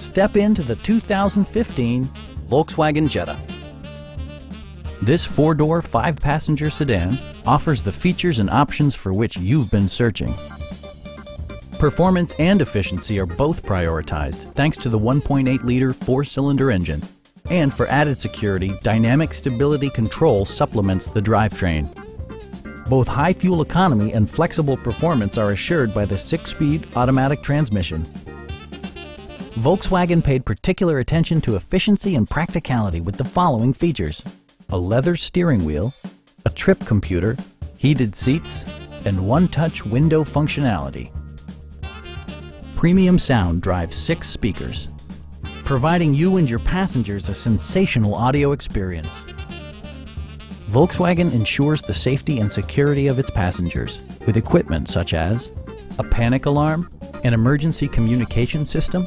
Step into the 2015 Volkswagen Jetta. This four-door, five-passenger sedan offers the features and options for which you've been searching. Performance and efficiency are both prioritized thanks to the 1.8-liter four-cylinder engine. And for added security, dynamic stability control supplements the drivetrain. Both high fuel economy and flexible performance are assured by the 6-speed automatic transmission. Volkswagen paid particular attention to efficiency and practicality with the following features: a leather steering wheel, a trip computer, heated seats, and one-touch window functionality. Premium sound drives 6 speakers, providing you and your passengers a sensational audio experience. Volkswagen ensures the safety and security of its passengers with equipment such as a panic alarm, an emergency communication system,